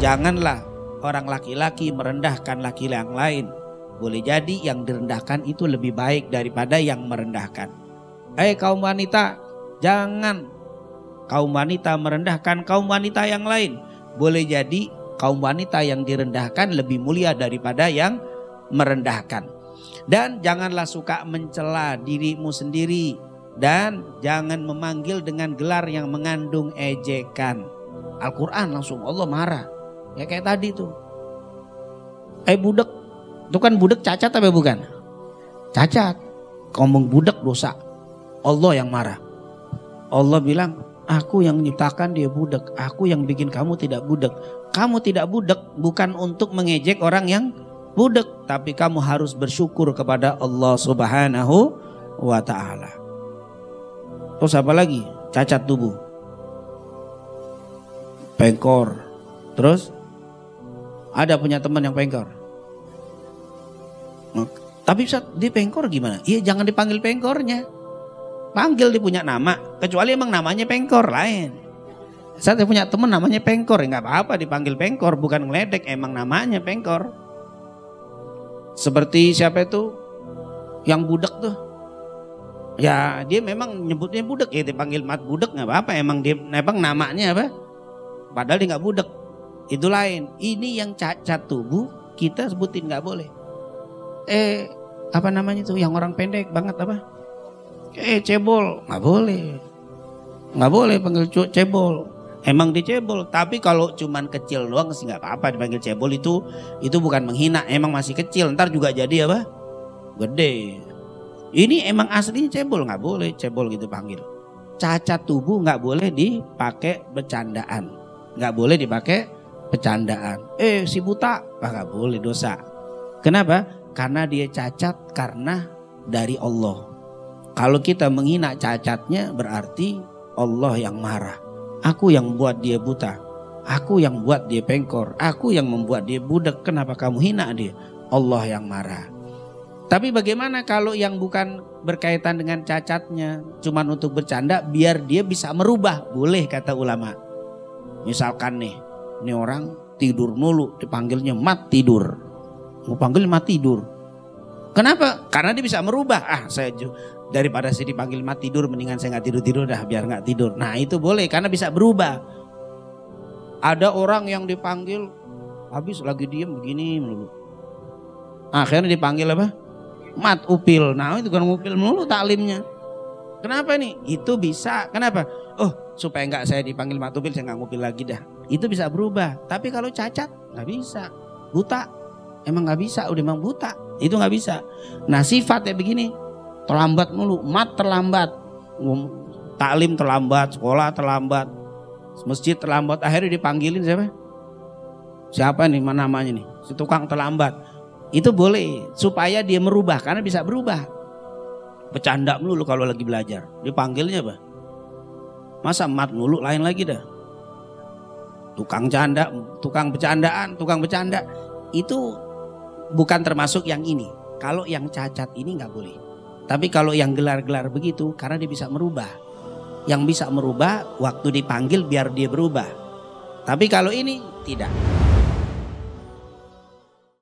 Janganlah orang laki-laki merendahkan laki yang lain. Boleh jadi yang direndahkan itu lebih baik daripada yang merendahkan. Hei kaum wanita, jangan kaum wanita merendahkan kaum wanita yang lain. Boleh jadi kaum wanita yang direndahkan lebih mulia daripada yang merendahkan. Dan janganlah suka mencela dirimu sendiri. Dan jangan memanggil dengan gelar yang mengandung ejekan. Al-Quran langsung Allah marah. Ya kayak tadi tuh. Budek. Itu kan budek cacat apa bukan? Cacat. Ngomong budek dosa. Allah yang marah. Allah bilang, aku yang menciptakan dia budek. Aku yang bikin kamu tidak budek. Kamu tidak budek bukan untuk mengejek orang yang budek. Tapi kamu harus bersyukur kepada Allah Subhanahu wa ta'ala. Terus apa lagi? Cacat tubuh. Pengkor. Terus? Ada punya teman yang pengkor? Tapi Ustaz, dia pengkor gimana? Iya, jangan dipanggil pengkornya. Panggil dia punya nama, kecuali emang namanya pengkor lain. Ustaz, dia punya teman namanya pengkor, ya, gak apa-apa dipanggil pengkor, bukan ngeledek, emang namanya pengkor. Seperti siapa itu? Yang budak tuh. Ya, dia memang nyebutnya budak, ya dipanggil mat budak gak apa-apa, emang dia emang namanya apa? Padahal dia gak budak. Itu lain. Ini yang cacat tubuh kita sebutin gak boleh. Apa namanya tuh yang orang pendek banget apa? Cebol, nggak boleh, nggak boleh panggil cebol. Emang dia cebol, tapi kalau cuman kecil doang sih nggak apa-apa dipanggil cebol, itu bukan menghina. Emang masih kecil, ntar juga jadi apa? Gede. Ini emang aslinya cebol, nggak boleh cebol gitu panggil. Cacat tubuh nggak boleh dipakai bercandaan, nggak boleh dipakai bercandaan. Si buta, nggak boleh dosa. Kenapa? Karena dia cacat karena dari Allah. Kalau kita menghina cacatnya berarti Allah yang marah. Aku yang buat dia buta. Aku yang buat dia pengkor. Aku yang membuat dia budak. Kenapa kamu hina dia? Allah yang marah. Tapi bagaimana kalau yang bukan berkaitan dengan cacatnya, cuman untuk bercanda biar dia bisa merubah? Boleh kata ulama. Misalkan nih, ini orang tidur mulu, dipanggilnya mat tidur. Mau panggil mat tidur. Kenapa? Karena dia bisa merubah. Saya daripada saya dipanggil mat tidur, mendingan saya nggak tidur dah, biar nggak tidur. Nah itu boleh karena bisa berubah. Ada orang yang dipanggil habis lagi diem begini melulu. Akhirnya dipanggil apa? Mat upil. Nah itu kan upil melulu taklimnya. Kenapa nih? Itu bisa. Kenapa? Supaya nggak saya dipanggil mat upil, saya nggak ngupil lagi dah. Itu bisa berubah. Tapi kalau cacat nggak bisa. Buta. Emang gak bisa, udah emang buta. Itu gak bisa. Nah sifatnya begini. Terlambat mulu, mat terlambat. Taklim terlambat, sekolah terlambat, masjid terlambat. Akhirnya dipanggilin siapa? Siapa nih namanya nih? Si tukang terlambat. Itu boleh, supaya dia merubah. Karena bisa berubah. Bercanda mulu kalau lagi belajar. Dipanggilnya apa? Masa mat mulu, lain lagi dah. Tukang bercandaan. Itu bukan termasuk yang ini. Kalau yang cacat ini nggak boleh. Tapi kalau yang gelar-gelar begitu, karena dia bisa merubah. Yang bisa merubah waktu dipanggil biar dia berubah. Tapi kalau ini tidak.